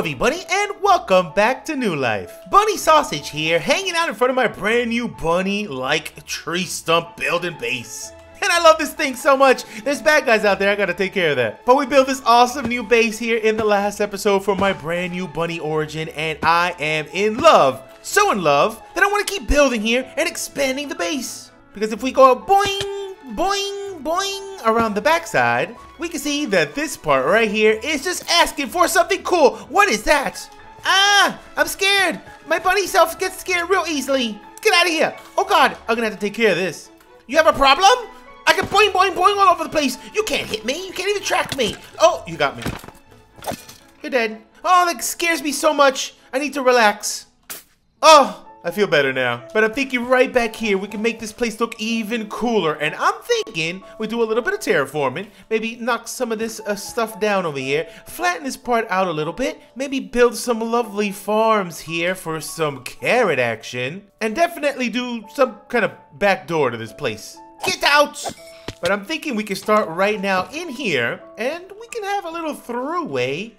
everybody, and welcome back to New Life. Bunny Sausage here, hanging out in front of my brand new bunny-like tree stump building base. And I love this thing so much. There's bad guys out there, I gotta take care of that. But we built this awesome new base here in the last episode for my brand new bunny origin, and I am in love. So in love that I wanna keep building here and expanding the base. Because if we go out boing, boing, boing around the backside, we can see that this part right here is just asking for something cool. What is that? Ah, I'm scared. My bunny self gets scared real easily. Get out of here. Oh God, I'm gonna have to take care of this. You have a problem? I can boing, boing, boing all over the place. You can't hit me. You can't even track me. Oh, you got me. You're dead. Oh, that scares me so much. I need to relax. Oh, I feel better now. But I'm thinking right back here, we can make this place look even cooler. And I'm thinking we do a little bit of terraforming. Maybe knock some of this stuff down over here. Flatten this part out a little bit. Maybe build some lovely farms here for some carrot action. And definitely do some kind of back door to this place. Get out! But I'm thinking we can start right now in here, and we can have a little throughway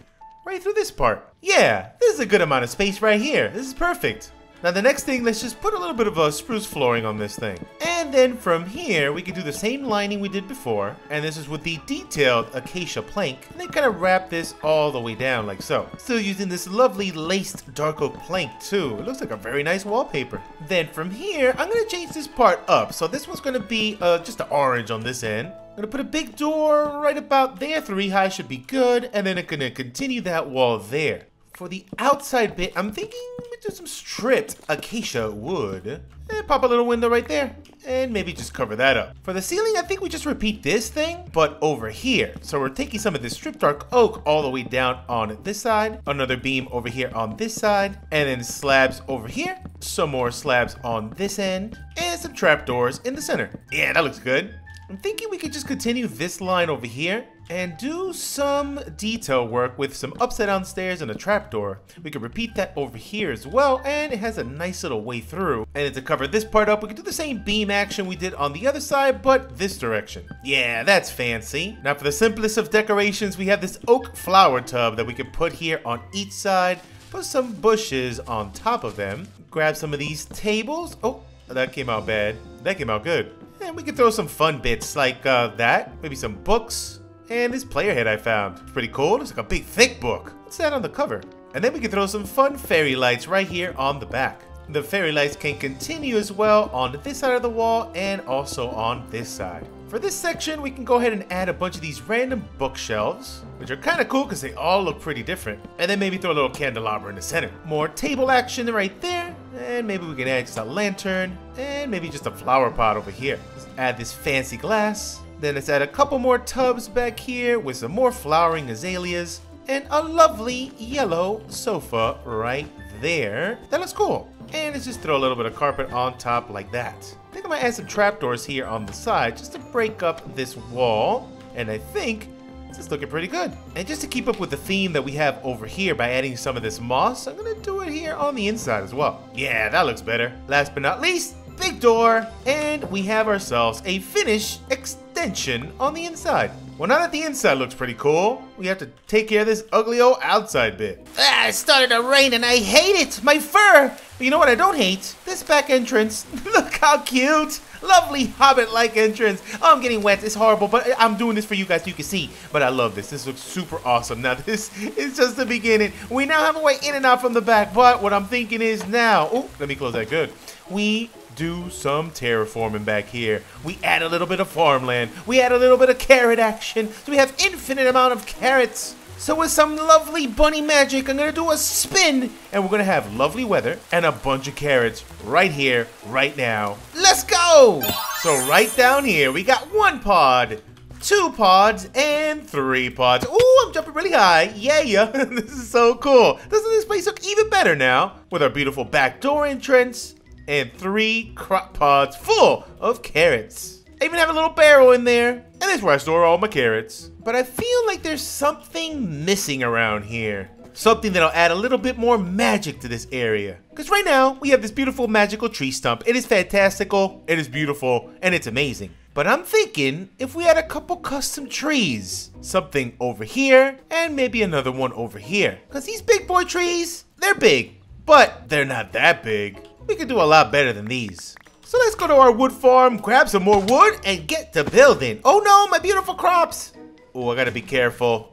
right through this part. Yeah, this is a good amount of space right here. This is perfect. Now the next thing, let's just put a little bit of spruce flooring on this thing. And then from here, we can do the same lining we did before, and this is with the detailed acacia plank, and then kind of wrap this all the way down like so. Still using this lovely laced dark oak plank too. It looks like a very nice wallpaper. Then from here, I'm gonna change this part up. So this one's gonna be just an orange on this end. I'm gonna put a big door right about there, 3 high should be good, and then I'm gonna continue that wall there. For the outside bit, I'm thinking we do some stripped acacia wood. And pop a little window right there. And maybe just cover that up. For the ceiling, I think we just repeat this thing, but over here. So we're taking some of this stripped dark oak all the way down on this side. Another beam over here on this side. And then slabs over here. Some more slabs on this end. And some trapdoors in the center. Yeah, that looks good. I'm thinking we could just continue this line over here and do some detail work with some upside down stairs and a trapdoor. We could repeat that over here as well, and it has a nice little way through. And to cover this part up, we could do the same beam action we did on the other side, but this direction. Yeah, that's fancy. Now for the simplest of decorations, we have this oak flower tub that we could put here on each side, put some bushes on top of them, grab some of these tables. Oh, that came out bad. That came out good. And we can throw some fun bits like that, maybe some books, and this player head I found. It's pretty cool, it's like a big thick book. What's that on the cover? And then we can throw some fun fairy lights right here on the back. The fairy lights can continue as well on this side of the wall and also on this side. For this section, we can go ahead and add a bunch of these random bookshelves, which are kind of cool because they all look pretty different. And then maybe throw a little candelabra in the center. More table action right there. And maybe we can add just a lantern and maybe just a flower pot over here. Let's add this fancy glass. Then let's add a couple more tubs back here with some more flowering azaleas and a lovely yellow sofa right there. That looks cool. And let's just throw a little bit of carpet on top like that. I think I might add some trapdoors here on the side just to break up this wall. And I think this is looking pretty good. And just to keep up with the theme that we have over here by adding some of this moss, I'm gonna do it here on the inside as well. Yeah, that looks better. Last but not least, big door. And we have ourselves a finished extension on the inside. Well, now that the inside looks pretty cool, we have to take care of this ugly old outside bit. Ah, it started to rain and I hate it, my fur. But you know what I don't hate? This back entrance. Look how cute. Lovely hobbit-like entrance. Oh, I'm getting wet. It's horrible, but I'm doing this for you guys so you can see. But I love this. This looks super awesome. Now, this is just the beginning. We now have a way in and out from the back, but what I'm thinking is now... Oh, let me close that good. We do some terraforming back here. We add a little bit of farmland. We add a little bit of carrot action. So we have infinite amount of carrots. So with some lovely bunny magic, I'm gonna do a spin, and we're gonna have lovely weather and a bunch of carrots right here, right now. Let's go! So right down here, we got 1 pod, 2 pods, and 3 pods. Ooh, I'm jumping really high. Yeah. This is so cool. Doesn't this place look even better now? With our beautiful back door entrance and 3 crop pods full of carrots. I even have a little barrel in there, and that's where I store all my carrots. But I feel like there's something missing around here. Something that'll add a little bit more magic to this area. Because right now, we have this beautiful magical tree stump. It is fantastical, it is beautiful, and it's amazing. But I'm thinking if we had a couple custom trees, something over here and maybe another one over here. Cause these big boy trees, they're big, but they're not that big. We could do a lot better than these. So let's go to our wood farm, grab some more wood and get to building. Oh no, my beautiful crops. Oh, I gotta be careful.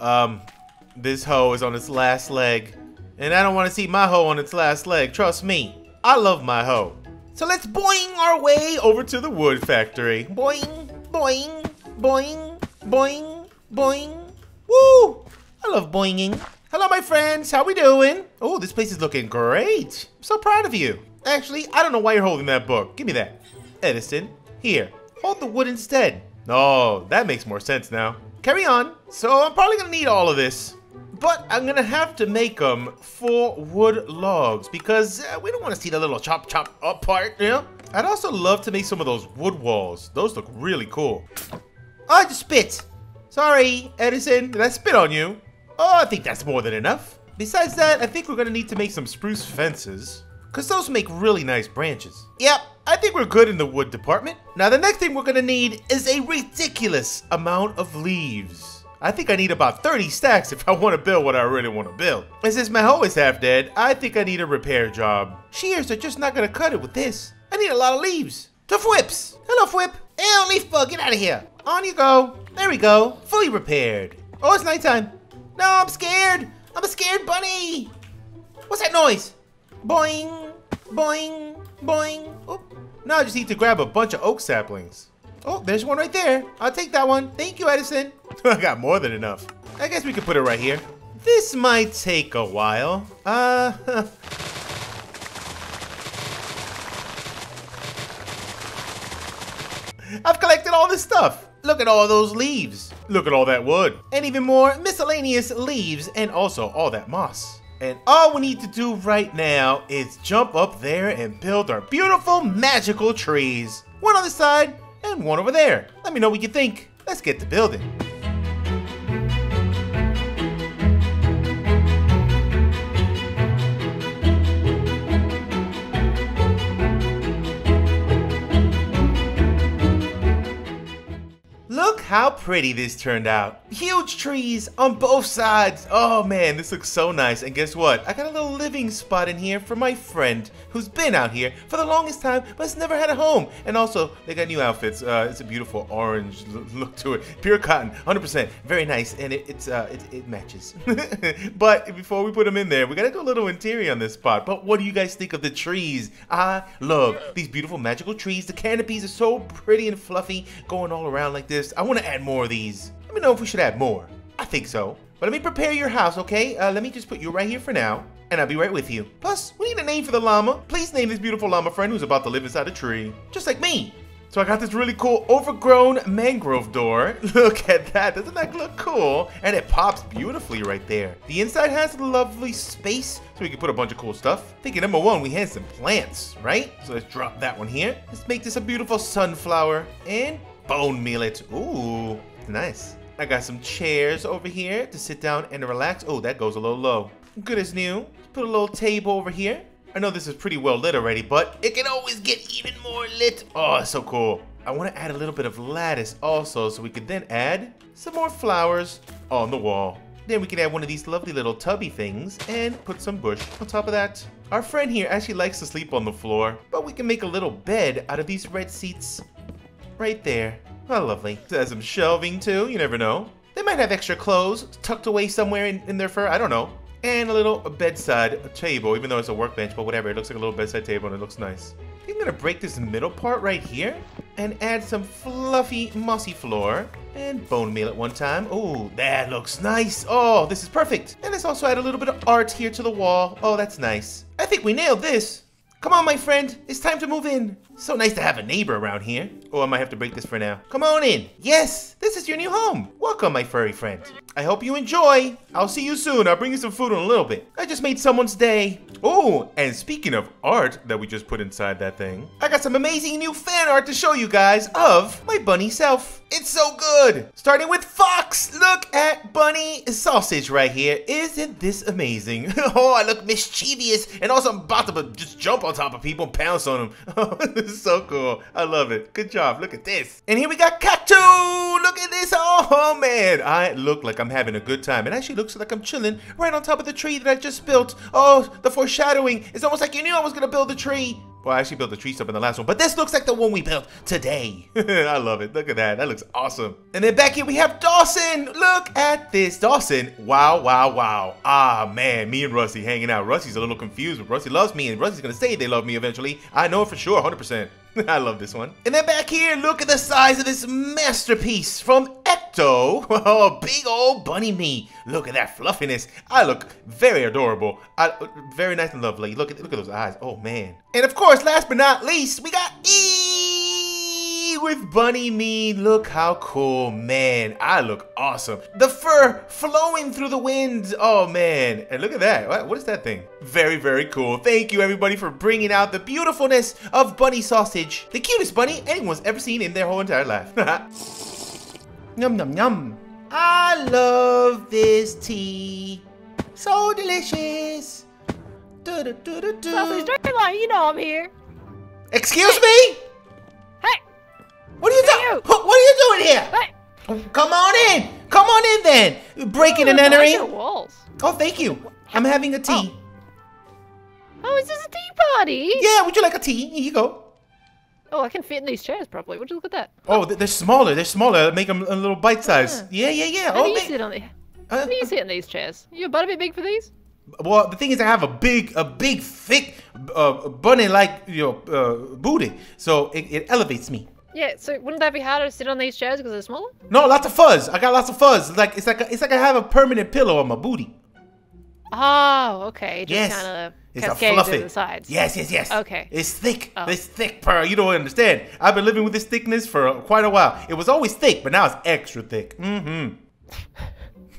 This hoe is on its last leg and I don't wanna see my hoe on its last leg, trust me. I love my hoe. So let's boing our way over to the wood factory. Boing, boing, boing, boing, boing. Woo! I love boinging. Hello, my friends. How we doing? Oh, this place is looking great. I'm so proud of you. Actually, I don't know why you're holding that book. Give me that. Edison, here. Hold the wood instead. Oh, that makes more sense now. Carry on. So I'm probably gonna need all of this. But I'm gonna have to make them full wood logs because we don't want to see the little chop chop up part, you know? I'd also love to make some of those wood walls. Those look really cool. Oh, I just spit. Sorry, Edison, did I spit on you? Oh, I think that's more than enough. Besides that, I think we're gonna need to make some spruce fences because those make really nice branches. Yep, I think we're good in the wood department. Now the next thing we're gonna need is a ridiculous amount of leaves. I think I need about 30 stacks if I want to build what I really want to build. And since my hoe is half dead, I think I need a repair job. Shears are just not going to cut it with this. I need a lot of leaves. To Fwips. Hello, Fwip. Hey, leaf bug, get out of here. On you go. There we go. Fully repaired. Oh, it's nighttime. No, I'm scared. I'm a scared bunny. What's that noise? Boing, boing, boing. Oh, now I just need to grab a bunch of oak saplings. Oh, there's one right there. I'll take that one. Thank you, Edison. I got more than enough. I guess we could put it right here. This might take a while. I've collected all this stuff. Look at all those leaves. Look at all that wood. And even more miscellaneous leaves and also all that moss. And all we need to do right now is jump up there and build our beautiful magical trees. One on the side and one over there. Let me know what you think. Let's get to building. Look how pretty this turned out. Huge trees on both sides. Oh man, this looks so nice. And guess what? I got a little living spot in here for my friend who's been out here for the longest time, but has never had a home. And also, they got new outfits. It's a beautiful orange look to it. Pure cotton, 100%, very nice. And it matches. But before we put them in there, we gotta do a little interior on this spot. But what do you guys think of the trees? I love these beautiful magical trees. The canopies are so pretty and fluffy going all around like this. I want to add more of these. Let me know if we should add more. I think so. But let me prepare your house, okay? Let me just put you right here for now, and I'll be right with you. Plus, we need a name for the llama. Please name this beautiful llama friend who's about to live inside a tree, just like me. So I got this really cool overgrown mangrove door. Look at that. Doesn't that look cool? And it pops beautifully right there. The inside has a lovely space so we can put a bunch of cool stuff. I think at number one, we had some plants, right? So let's drop that one here. Let's make this a beautiful sunflower and bone millet. Ooh, nice. I got some chairs over here to sit down and relax. Oh, that goes a little low. Good as new. Put a little table over here. I know this is pretty well lit already, but it can always get even more lit. Oh, it's so cool. I want to add a little bit of lattice also, so we could then add some more flowers on the wall. Then we can add one of these lovely little tubby things and put some bush on top of that. Our friend here actually likes to sleep on the floor, but we can make a little bed out of these red seats. Right there. Oh, lovely. It has some shelving too, you never know. They might have extra clothes tucked away somewhere in their fur, I don't know. And a little bedside table, even though it's a workbench, but whatever, it looks like a little bedside table and it looks nice. I think I'm gonna break this middle part right here and add some fluffy mossy floor and bone meal at one time. Oh, that looks nice. Oh, this is perfect. And let's also add a little bit of art here to the wall. Oh, that's nice. I think we nailed this. Come on, my friend, it's time to move in. So nice to have a neighbor around here. Oh, I might have to break this for now. Come on in. Yes, this is your new home. Welcome, my furry friend. I hope you enjoy. I'll see you soon. I'll bring you some food in a little bit. I just made someone's day. Oh, and speaking of art that we just put inside that thing, I got some amazing new fan art to show you guys of my bunny self. It's so good! Starting with Fox! Look at Bunny Sausage right here. Isn't this amazing? Oh, I look mischievous, and also I'm about to just jump on top of people and pounce on them. Oh, this is so cool. I love it. Good job. Look at this. And here we got Cactuu! Look at this. Oh, man. I look like I'm having a good time. It actually looks like I'm chilling right on top of the tree that I just built. Oh, the foreshadowing. It's almost like you knew I was going to build the tree. Well, I actually built the tree stuff in the last one, but this looks like the one we built today. I love it. Look at that. That looks awesome. And then back here we have Dawson. Look at this. Dawson. Wow, wow, wow. Ah, man. Me and Rusty hanging out. Rusty's a little confused, but Rusty loves me, and Rusty's going to say they love me eventually. I know it for sure, 100%. I love this one. And then back here, look at the size of this masterpiece from Ecto. Oh, big old bunny me. Look at that fluffiness. I look very adorable. Very nice and lovely. Look at those eyes. Oh, man. And of course, last but not least, we got E with bunny me. Look how cool, man. I look awesome. The fur flowing through the wind. Oh, man. And look at that. What is that thing? Very, very cool. Thank you, everybody, for bringing out the beautifulness of Bunny Sausage, the cutest bunny anyone's ever seen in their whole entire life. Yum, yum, yum. I love this tea. So delicious. Do, do, do, do, do. Sausage, don't you lie. You know I'm here. Excuse me? Hey. What are you doing here? Hey. Come on in. Come on in, then. Breaking and entering. Oh, thank you. I'm having a tea. Oh. Oh, is this a tea party? Yeah, would you like a tea? Here you go. Oh, I can fit in these chairs probably. Would you look at that? Oh, they're smaller. They're smaller. Make them a little bite size. Yeah, yeah, yeah. How do you sit on there? How do you sit in these chairs? You about a bit big for these? Well, the thing is, I have a big, thick, bunny-like, you know, booty, so it elevates me. Yeah, so wouldn't that be harder to sit on these chairs because they're smaller? No, lots of fuzz. I got lots of fuzz. It's like I have a permanent pillow on my booty. Oh, okay. Just yes. Kind of. It's a fluffy. The sides. Yes, yes, yes. Okay. It's thick. Oh. It's thick, Pearl. You don't understand. I've been living with this thickness for quite a while. It was always thick, but now it's extra thick. Mm-hmm.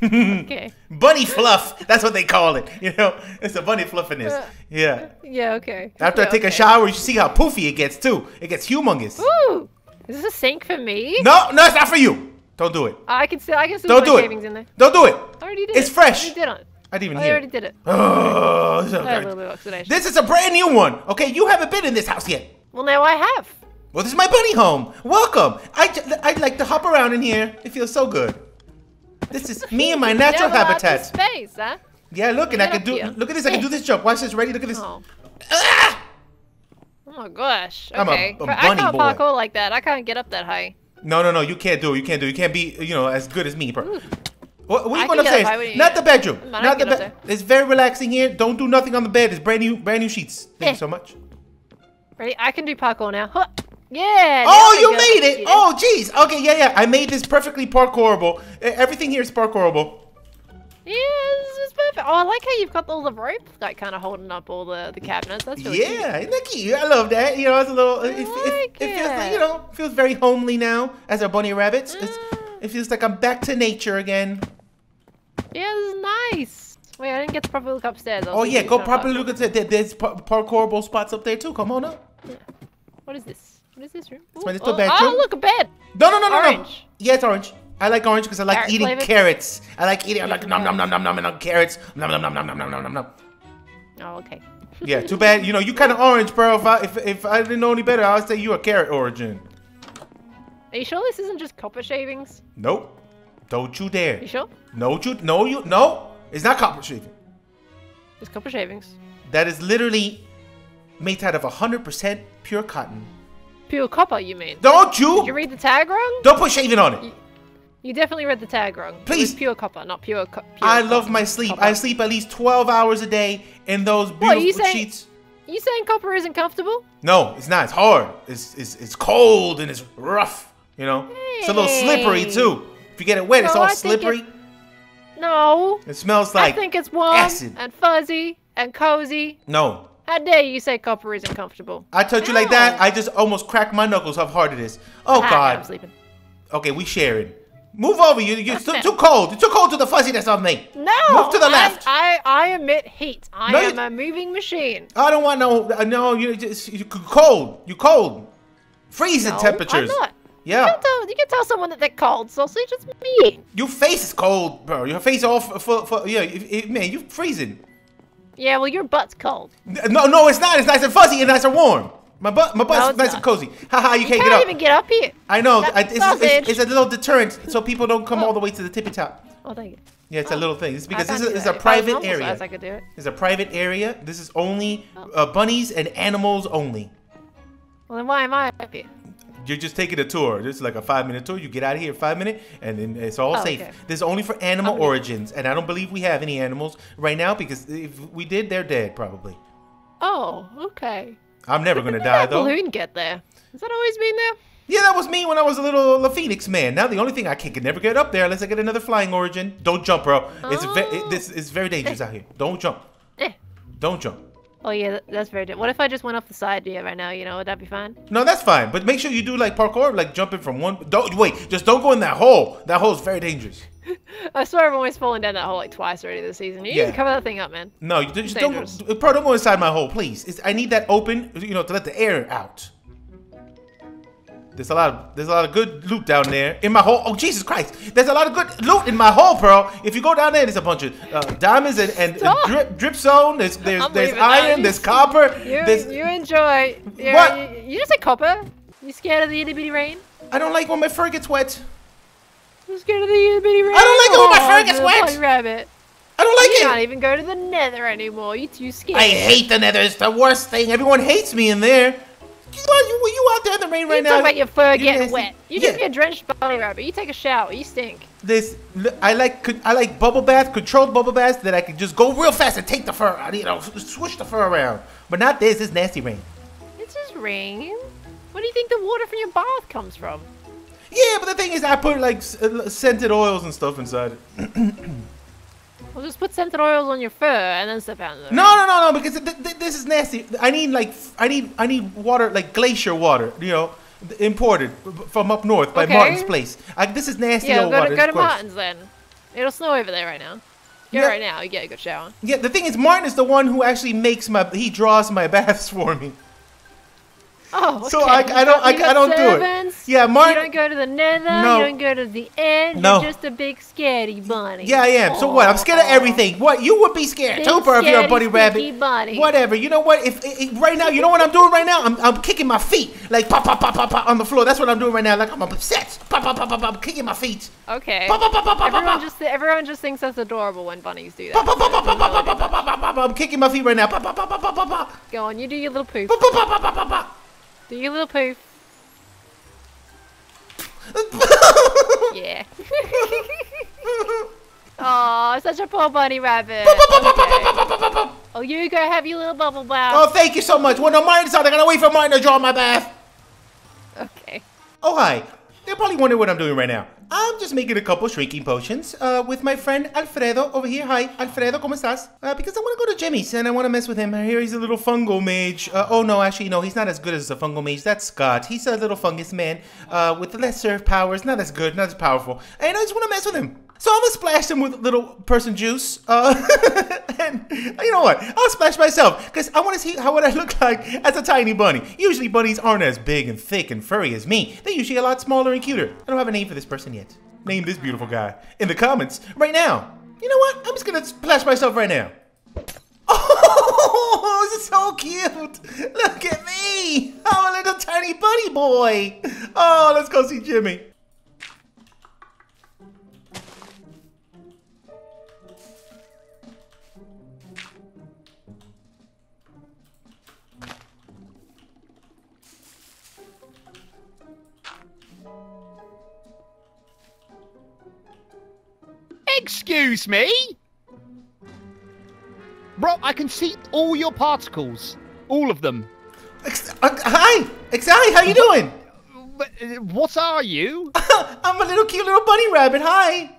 Okay. Bunny fluff. That's what they call it. You know, it's a bunny fluffiness. Yeah. Yeah, okay. After I take a shower, you see how poofy it gets, too. It gets humongous. Ooh. Is this a sink for me? No, no, it's not for you. Don't do it. I can still put my savings in there. Don't do it. I already did it. It's fresh. I already did it. I didn't even hear. I already did it. Oh, this is a brand new one. Okay, you haven't been in this house yet. Well, now I have. Well, this is my bunny home. Welcome. I'd like to hop around in here. It feels so good. This is me and my natural habitat. Space, huh? Yeah, look, and I can do. Here. Look at this. I can do this jump. Watch this. Ready? Look at this. Oh, oh my gosh. Okay. I'm a bunny boy. I can't parkour like that. I can't get up that high. No, no, no. You can't do it. You can't do it. You can't be, you know, as good as me. Ooh. What are you going upstairs? Not the bedroom. Not the bed. It's very relaxing here. Don't do nothing on the bed. It's brand new sheets. Thank you so much. Ready? I can do parkour now. Huh. Yeah. Oh, you made it. Oh, jeez. Okay, yeah, yeah. I made this perfectly parkourable. Everything here is parkourable. Yeah, this is perfect. Oh, I like how you've got all the rope, like kind of holding up all the cabinets. That's really cute. Isn't that cute? I love that. You know, it's a little. It feels like, you know, feels very homely now as our bunny rabbits. It feels like I'm back to nature again. Yeah, this is nice. Wait, I didn't get to properly look upstairs. Oh, yeah, go properly look upstairs. There's parkourable spots up there, too. Come on up. Yeah. What is this? What is this room? Ooh, it's my little bedroom. Oh, look, a bed. No, no, no, no, no. Yeah, it's orange. I like orange because I like eating carrots. I like nom, nom, nom, nom, nom, nom, carrots. Nom, nom, nom, nom, nom, nom, nom, nom. Oh, okay. Yeah, too bad. You know, you kind of orange, bro. If I didn't know any better, I would say you a carrot origin. Are you sure this isn't just copper shavings? Nope. Don't you dare. You sure? No, no, it's not copper shaving. It's copper shavings. That is literally made out of 100% pure cotton. Pure copper, you mean? Don't you? Did you read the tag wrong? Don't put shaving on it. You definitely read the tag wrong. Please. Pure copper, not pure copper. I love my sleep. Copper. I sleep at least 12 hours a day in those beautiful sheets. You saying copper isn't comfortable? No, it's not. It's hard. It's cold and it's rough. You know, it's a little slippery too. If you get it wet, it's all slippery. No. It smells like. I think it's warm acid. And fuzzy and cozy. No. How dare you say copper isn't comfortable? I told you like that. I just almost cracked my knuckles. How hard it is. Oh God. I'm sleeping. Okay, we sharing. Move over. You're too cold. You're too cold to the fuzziness of me. No. Move to the left. I emit heat. I am a moving machine. I don't want no. No, you're cold. You're cold. Freezing temperatures. I'm not. Yeah. You can tell someone that they're cold sausage. It's me. Your face is cold, bro. Your face off for yeah. Man, you're freezing. Yeah, well, your butt's cold. No, no, it's not. It's nice and fuzzy and nice and warm. My butt's nice and cozy. Haha, you can't get up. You can't even get up here. I know. It's a little deterrent so people don't come all the way to the tippy top. Oh, thank you. Yeah, it's a little thing. It's because this is a private area. I could do it. It's a private area. This is only bunnies and animals only. Well, then why am I up here? You're just taking a tour. This is like a 5-minute tour. You get out of here in 5 minutes, and then it's all safe. Okay. This is only for animal origins, and I don't believe we have any animals right now because if we did, they're dead probably. Oh, okay. I'm never gonna die though. Did that balloon get there? Has that always been there? Yeah, that was me when I was a little Phoenix man. Now the only thing I can never get up there unless I get another flying origin. Don't jump, bro. Oh. It's very dangerous out here. Don't jump. Don't jump. Oh yeah, that's very different. What if I just went off the side here right now? You know, would that be fine? No, that's fine. But make sure you do like parkour, like jumping from one. Don't wait. Just don't go in that hole. That hole is very dangerous. I swear I've almost fallen down that hole like twice already this season. You need to cover that thing up, man. No, you just don't. Bro, don't go inside my hole, please. I need that open, you know, to let the air out. There's a lot of good loot down there in my hole. Oh Jesus Christ! There's a lot of good loot in my hole, Pearl. If you go down there, there's a bunch of diamonds and drip zone. There's iron. There's copper. You enjoy. What? You just say copper? You scared of the itty bitty rain? I don't like when my fur gets wet. You scared of the itty bitty rain? I don't like it when my fur gets wet. Holy rabbit. I don't like it. You can't even go to the Nether anymore. You're too scared. I hate the Nether. It's the worst thing. Everyone hates me in there. You out there in the rain right now? Talk about your fur getting wet. You just get drenched bunny rabbit. You take a shower. You stink. I like bubble baths, controlled bubble baths that I can just go real fast and take the fur out. You know, swish the fur around. But not this. It's nasty rain. It's just rain. Where do you think the water from your bath comes from? Yeah, but the thing is, I put like scented oils and stuff inside it. Well, just put scented oils on your fur and then step out of the rain. No, because this is nasty. I need water, like glacier water, you know, imported from up north by Martin's place. This is nasty old water. Yeah, go to Martin's then. It'll snow over there right now. Right now, you get a good shower. Yeah, the thing is, Martin is the one who actually draws my baths for me. Oh, okay. So I don't do it. Yeah, Martin. You don't go to the Nether. No. You don't go to the end. No. You're just a big scaredy bunny. Yeah, I am. Aww. So what? I'm scared of everything. What? You would be scared too, if you're a bunny rabbit. Bunny. Whatever. You know what? If right now, you know what I'm doing right now? I'm kicking my feet like pop pop pop pop pop on the floor. That's what I'm doing right now. Like I'm upset. Pop pop pop pop pop. Kicking my feet. Okay. Pop pop pop pop pop pop. Everyone just thinks that's adorable when bunnies do that. Pop pop pop pop pop pop pop pop pop. I'm kicking my feet right now. Pop pop pop pop pop pop pop. Go on. You do your little poof. Pop pop pop pop pop pop. Do your little poof. Yeah. Oh, such a poor bunny rabbit. Okay. Oh, you go have your little bubble bath. Oh, thank you so much. Well, no, mine's out. I gotta wait for mine to draw my bath. Okay. Oh, hi. They're probably wondering what I'm doing right now. I'm just making a couple shrinking potions with my friend Alfredo over here. Hi, Alfredo, ¿cómo estás? Because I want to go to Jimmy's and I want to mess with him. I hear he's a little fungal mage. Oh, no, actually, no, he's not as good as a fungal mage. That's Scott. He's a little fungus man with lesser powers. Not as good, not as powerful. And I just want to mess with him. So I'm going to splash him with little person juice. And you know what? I'll splash myself because I want to see how would I look like as a tiny bunny. Usually bunnies aren't as big and thick and furry as me. They're usually a lot smaller and cuter. I don't have a name for this person yet. Name this beautiful guy in the comments right now. You know what? I'm just going to splash myself right now. Oh, this is so cute. Look at me. I'm a little tiny bunny boy. Oh, let's go see Jimmy. Excuse me? Bro, I can see all your particles. All of them. Hi! Hi, how you doing? What are you? I'm a little cute little bunny rabbit, hi!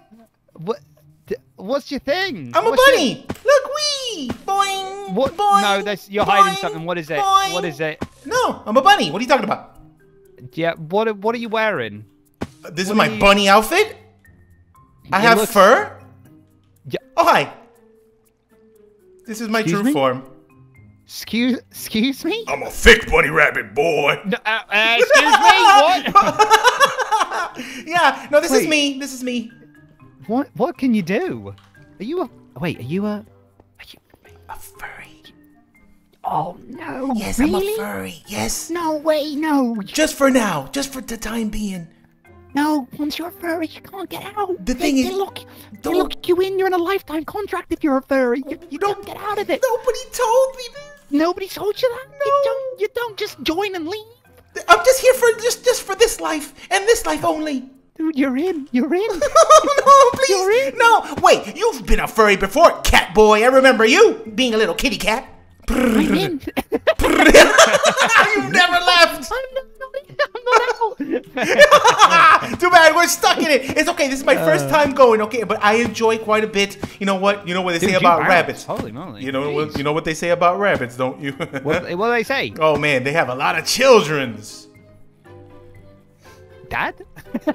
What's your thing? I'm a bunny! Look, wee! Boing! What? Boing! No, you're hiding something. What is it? Boing. What is it? No, I'm a bunny. What are you talking about? Yeah, what are you wearing? This is my bunny outfit? I have fur? Yeah. Oh, hi. This is my true form. Excuse me? I'm a thick bunny rabbit boy. Excuse me? What? This wait. Is me. This is me. What can you do? Are you a... Wait, are you a furry? Oh, no. Yes, really? I'm a furry. Yes. No way, no. Just for now. Just for the time being. No, once you're a furry, you can't get out. The thing is... They lock you in. You're in a lifetime contract if you're a furry. You don't get out of it. Nobody told me this. Nobody told you that? No. You don't just join and leave. I'm just here for just for this life and this life only. Dude, you're in. You're in. No, please. You're in. No, wait. You've been a furry before, cat boy. I remember you being a little kitty cat. I'm in. You've never left. I'm not out. Too bad. We're stuck in it. It's okay. This is my first time going. Okay, but I enjoy quite a bit. You know what? You know what they say about rabbits. Holy moly! You know what they say about rabbits, don't you? What do they say? Oh man, they have a lot of children's. Dad?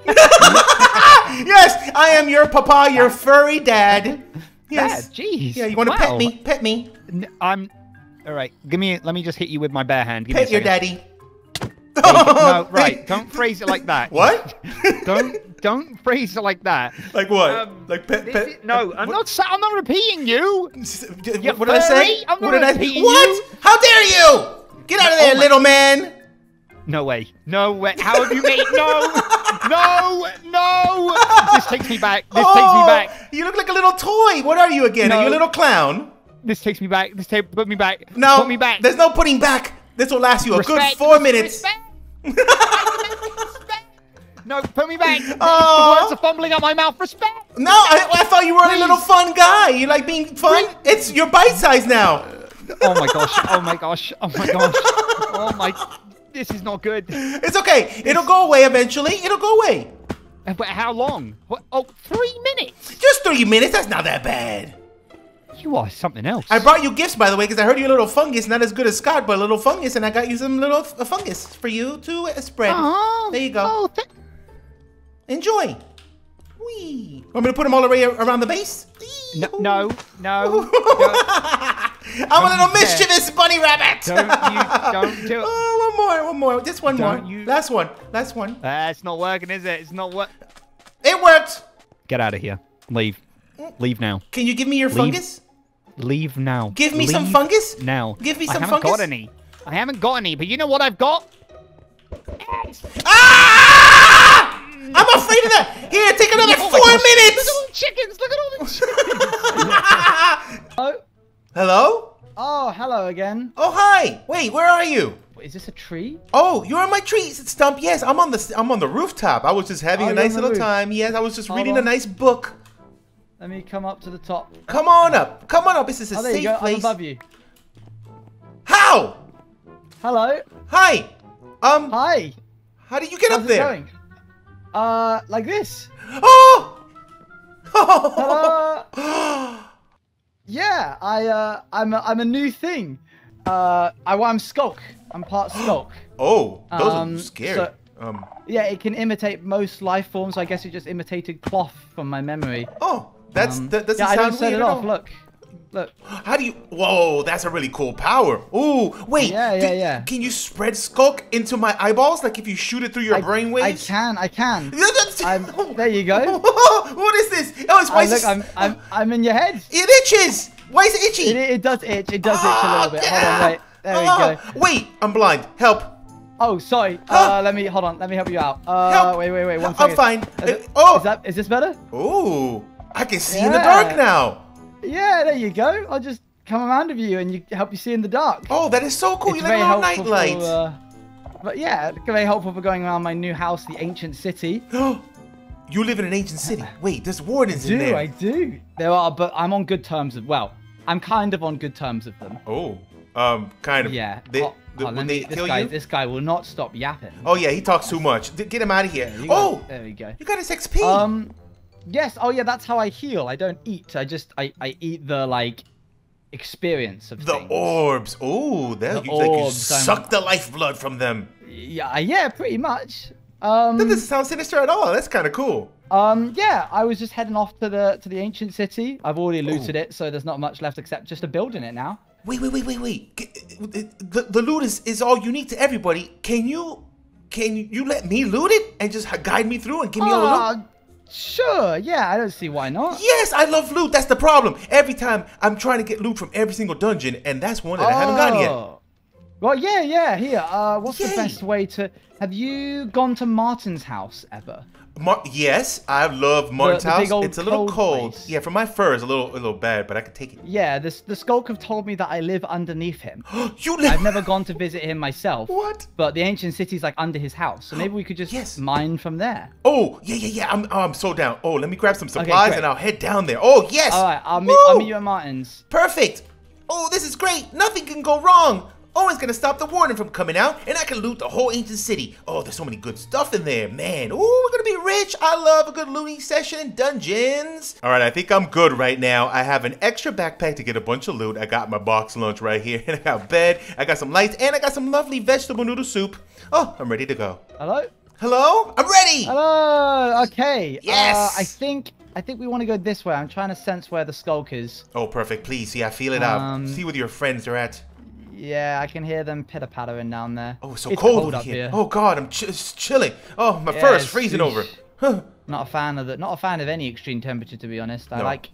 Yes, I am your papa, your furry dad. Yes. Jeez. Yeah, you want to pet me? Pet me. I'm. All right. Give me. Let me just hit you with my bare hand. Give me a second. Pet your daddy. No, right. Don't phrase it like that. What? Don't phrase it like that. Like what? Like pet. No, I'm not repeating you. What did I say? I'm not repeating you. What? How dare you? Get out of there, little man. No way. No way. How have you made... No! No! No! This takes me back. This takes me back. You look like a little toy. What are you again? No. Are you a little clown? This takes me back. This put me back. No. Put me back. There's no putting back. This will last you a good 4 minutes. Respect. No, put me back. The words are fumbling out my mouth. Respect. No, I thought you were a little fun guy. You like being fun? Please. It's your bite size now. Oh my gosh. Oh my gosh. Oh my gosh. Oh my... This is not good. It's okay. It'll go away eventually. It'll go away. But how long? What? Oh, 3 minutes. Just 3 minutes? That's not that bad. You are something else. I brought you gifts, by the way, because I heard you're a little fungus. Not as good as Scott, but a little fungus. And I got you some little fungus for you to spread. Oh, there you go. Oh, enjoy. Whee. Want me to put them all around the base? No, no, no. I'm a little mischievous bunny rabbit. Don't do it. Oh, one more. Just one more. Last one. It's not working, is it? It's not working. It worked. Get out of here. Leave. Leave now. Can you give me your fungus? Leave now. Give me some fungus? Now. Give me some fungus? I haven't got any. I haven't got any, but you know what I've got? Ah! I'm afraid of that. Here, take another 4 minutes. Look at all the chickens. Hello? Hello? Oh, hello again. Oh, hi. Wait, where are you? Is this a tree? Oh, you're on my tree stump. Yes, I'm on the rooftop. I was just having a nice little time. Yes, I was just reading a nice book. Let me come up to the top. Come on up. Come on up. This is a safe place. I'm above you. How? Hello. Hi. Hi. How did you get up there? How's it going? Like this. Oh! Yeah, I'm a new thing. I'm Skulk. I'm part Skulk. Oh, those are scary. So, yeah, it can imitate most life forms. I guess it just imitated cloth from my memory. Oh, that doesn't sound weird. Yeah, I didn't set it off. Look. How do you? Whoa, that's a really cool power. Oh, wait. Yeah. Can you spread Skulk into my eyeballs? Like if you shoot it through your brainwaves? I can. There you go. What is this? Oh, it's my. Look, I'm in your head. It itches. Why is it itchy? It does itch. It does itch a little bit. Yeah. Hold on, wait. There we go. Wait, I'm blind. Help. Oh, sorry. Let me help you out. Help. Wait. One second. I'm fine. Is this better? Oh, I can see in the dark now. Yeah, there you go. I'll just come around with you and help you see in the dark. Oh, that is so cool. It's like a little night light. But yeah, very helpful for going around my new house, the ancient city. You live in an ancient city. Wait, there's wardens in there. I do. There are, but I'm on good terms with. Well, I'm kind of on good terms with them. Oh, kind of. Yeah. This guy will not stop yapping. Oh yeah, he talks too much. Get him out of here. There we go. You got his XP. Yes. Oh, yeah. That's how I heal. I don't eat. I eat the experience of things. The orbs. Oh, you suck the lifeblood from them. Yeah. Pretty much. That doesn't sound sinister at all. That's kind of cool. Yeah. I was just heading off to the ancient city. I've already looted it, so there's not much left except just a build in it now. Wait. The loot is all unique to everybody. Can you let me loot it and just guide me through and give me a little? Sure, yeah, I don't see why not. Yes, I love loot. That's the problem. Every time I'm trying to get loot from every single dungeon, and that's one that I haven't gotten yet. Well, yeah, yeah, here. What's the best way to... Have you gone to Martin's house ever? Yes, I love Martin's house. It's a little cold. Yeah, for my fur is a little bad, but I could take it. Yeah, the Skulk have told me that I live underneath him. You live? I've never gone to visit him myself. What? But the ancient city's like under his house, so maybe we could just mine from there. Oh, yeah, yeah, yeah. I'm so down. Oh, let me grab some supplies and I'll head down there. Oh, yes. All right, I'll meet you at Martin's. Perfect. Oh, this is great. Nothing can go wrong. Owen's gonna stop the warden from coming out, and I can loot the whole ancient city. Oh, there's so many good stuff in there, man. Ooh, we're gonna be rich. I love a good looting session in dungeons. All right, I think I'm good right now. I have an extra backpack to get a bunch of loot. I got my box lunch right here, and I got bed, I got some lights, and I got some lovely vegetable noodle soup. Oh, I'm ready to go. Hello? Hello? I'm ready! Hello! Okay. Yes! I think we want to go this way. I'm trying to sense where the Skulk is. Oh, perfect. Please, see, I feel it out. See where your friends are at. Yeah, I can hear them pitter-pattering down there. Oh, it's so cold up here. Oh God, I'm chilling. Oh, my fur is freezing over. Huh. Not a fan of that. Not a fan of any extreme temperature, to be honest. I like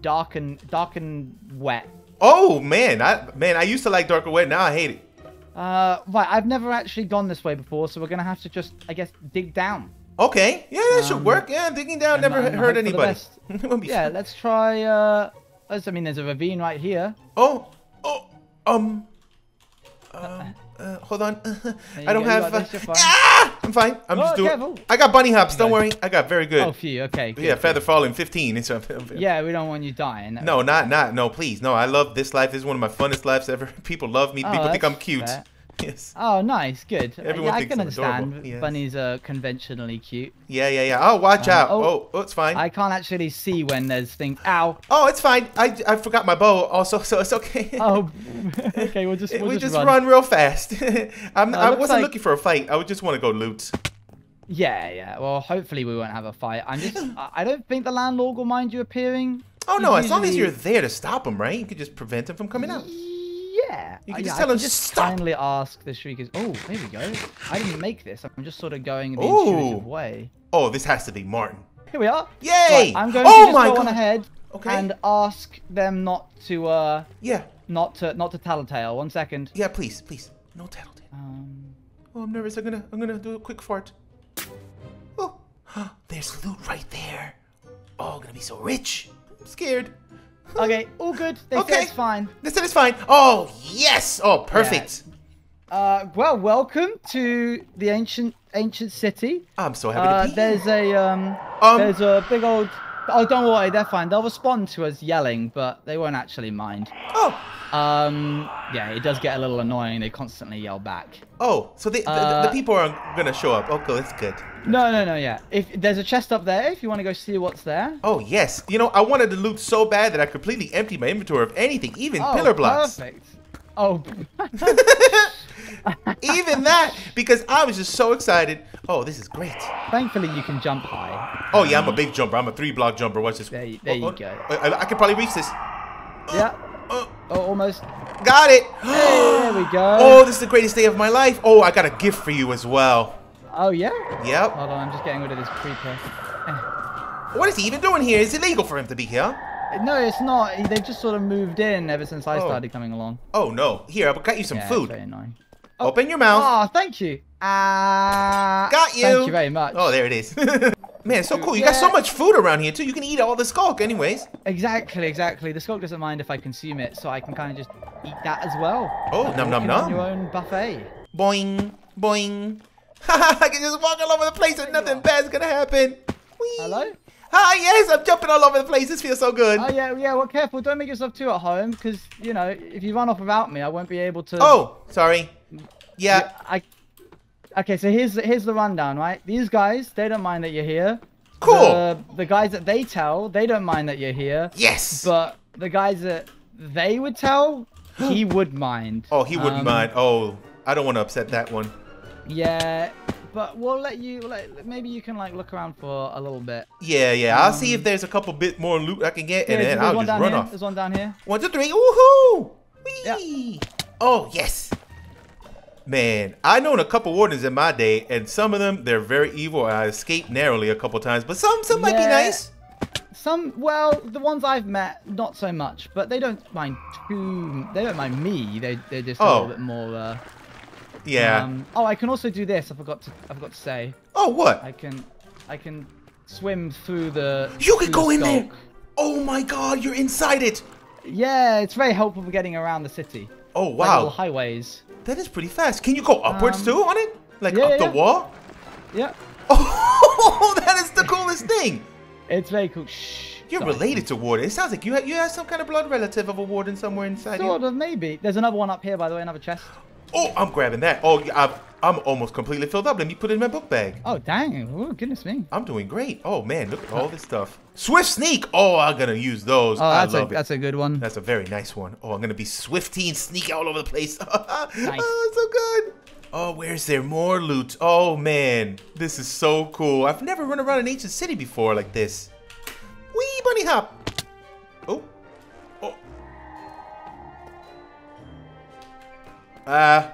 dark and wet. Oh man, I used to like dark and wet. Now I hate it. Right, I've never actually gone this way before, so we're gonna have to just, I guess, dig down. Okay, yeah, that should work. Yeah, digging down never hurt anybody. Yeah, let's try. I mean, there's a ravine right here. Oh. Hold on. I don't have. Ah! I'm fine. I'm just doing. Careful. I got bunny hops. Don't worry. I got very good. Oh, phew. Okay. Good, yeah, feather falling 15. Yeah, we don't want you dying. No, no, please. No, I love this life. This is one of my funnest lives ever. People love me. People think I'm cute. Fair. Yes. Oh, nice. Good. Everyone thinks I can understand. Yes. Bunnies are conventionally cute. Yeah, yeah, yeah. Oh, watch out. Oh, it's fine. I can't actually see when there's things. Ow. Oh, it's fine. I forgot my bow also, so it's okay. Oh, okay. We'll just run real fast. I wasn't looking for a fight. I would just want to go loot. Yeah, yeah. Well, hopefully we won't have a fight. I don't think the landlord will mind you appearing. Oh, no. As long as you're there to stop him, right? You could just prevent him from coming out. Yeah, you can just tell him just stop. Kindly ask the shriekers. Oh, there we go. I didn't make this. I'm just sort of going the intuitive way. Oh, this has to be Martin. Here we are. Yay! Right, I'm going to just go on ahead and ask them not to. Not to tattletale. One second. Yeah, please, please, no tattletale. Oh, I'm nervous. I'm gonna do a quick fart. Oh, there's loot right there. Oh, I'm gonna be so rich. I'm scared. Okay, all good. They said it's fine. They said it's fine. Oh, yes. Oh, perfect. Yeah. Well, welcome to the ancient city. I'm so happy to be here. There's a big old... Oh, don't worry. They're fine. They'll respond to us yelling, but they won't actually mind. Oh. Yeah, it does get a little annoying. They constantly yell back. Oh, so the people aren't going to show up. Okay, that's good. No, yeah. If there's a chest up there, if you want to go see what's there. Oh, yes. You know, I wanted to loot so bad that I completely emptied my inventory of anything, even pillar blocks. Perfect. Oh, even that, because I was just so excited. Oh, this is great. Thankfully, you can jump high. Oh, yeah, I'm a big jumper. I'm a 3-block jumper. Watch this. There you go. I can probably reach this. Yeah. Oh, almost. Got it. There we go. Oh, this is the greatest day of my life. Oh, I got a gift for you as well. Oh, yeah? Yep. Hold on, I'm just getting rid of this creeper. What is he even doing here? It's illegal for him to be here. No, it's not. They just sort of moved in ever since I started coming along. Oh, no. Here, I've got you some food. Very annoying. Oh. Open your mouth. Oh, thank you. Got you. Thank you very much. Oh, there it is. Man, it's so cool. You got so much food around here, too. You can eat all the Skulk anyways. Exactly, exactly. The Skulk doesn't mind if I consume it, so I can kind of just eat that as well. Oh, nom nom nom. Your own buffet. Boing, boing. I can just walk all over the place and nothing bad's going to happen. Whee. Hello? Hi, yes, I'm jumping all over the place. This feels so good. Oh, yeah, yeah, well, careful. Don't make yourself too at home because, you know, if you run off without me, I won't be able to... Oh, sorry. Yeah. Okay, so here's the rundown, right? These guys, they don't mind that you're here. Cool. The guys that they tell, they don't mind that you're here. Yes. But the guys that they would tell, he would mind. Oh, he wouldn't mind. Oh, I don't want to upset that one. Yeah, but we'll let you, like, maybe you can, like, look around for a little bit. Yeah, yeah, I'll see if there's a couple bit more loot I can get, and then I'll just run off. There's one down here. 1, 2, 3, woohoo! Whee! Yep. Oh, yes. Man, I've known a couple wardens in my day, and some of them, they're very evil. I escaped narrowly a couple times, but some might be nice. Some, well, the ones I've met, not so much, but they don't mind too, they don't mind me. They're just a little bit more, yeah. Oh, I can also do this. I forgot to say. Oh, what? I can swim through the. You can go in there. Oh my God, you're inside it. Yeah, it's very helpful for getting around the city. Oh wow. Like little highways. That is pretty fast. Can you go upwards too on it? Like up the wall? Yeah. Oh, that is the coolest thing. It's very cool. Shh. You're related to Warden. It sounds like you have some kind of blood relative of a Warden somewhere inside you. Sort of, maybe. There's another one up here, by the way, another chest. Oh, I'm grabbing that. Oh, I'm almost completely filled up. Let me put it in my book bag. Oh, dang. Oh, goodness me. I'm doing great. Oh, man, look at all this stuff. Swift Sneak. Oh, I'm going to use those. Oh, I love it. That's a good one. That's a very nice one. Oh, I'm going to be Swifty and sneak all over the place. Nice. Oh, so good. Oh, where's there more loot? Oh, man, this is so cool. I've never run around an ancient city before like this. Wee, bunny hop. Oh.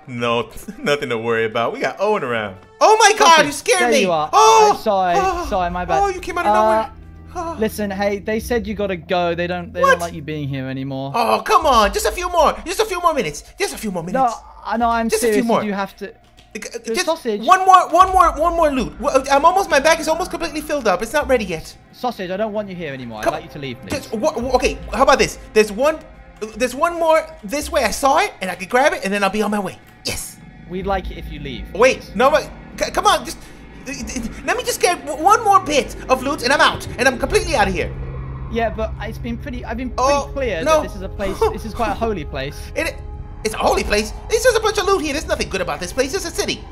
No, nothing to worry about. We got Owen around. Oh my God, you scared me! You are. Oh, sorry, my bad. Oh, you came out of nowhere. Listen, hey, they said you gotta go. They don't like you being here anymore. Oh, come on, just a few more minutes. No, I'm just serious. A few more. You have to. Just sausage. One more loot. I'm almost. My bag is almost completely filled up. It's not ready yet. Sausage, I don't want you here anymore. I'd like you to leave, please. Okay, how about this? There's one more this way. I saw it, and I can grab it, and then I'll be on my way. Yes. We'd like it if you leave. Wait, no, come on. Just let me just get one more bit of loot, and I'm out, and I'm completely out of here. Yeah, but it's been pretty. I've been pretty clear that this is a place. This is quite a holy place. It's a holy place. There's just a bunch of loot here. There's nothing good about this place. It's a city.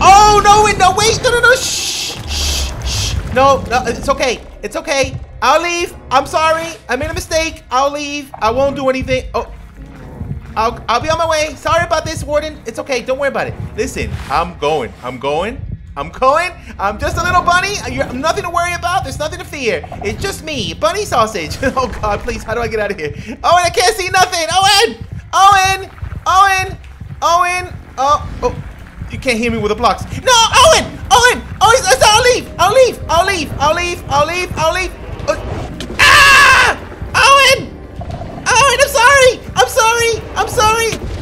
Oh no! Wait! No! Shh! Shh! Shh! No! It's okay. It's okay. I'll leave. I'm sorry. I made a mistake. I'll leave. I won't do anything. Oh, I'll be on my way. Sorry about this, Warden. It's okay. Don't worry about it. Listen, I'm going. I'm just a little bunny. Nothing to worry about. There's nothing to fear. It's just me, Bunny Sausage. Oh God, please. How do I get out of here? Owen, I can't see nothing. Owen. Oh. You can't hear me with the blocks. No, Owen. I'll leave. Ah! Owen! I'm sorry!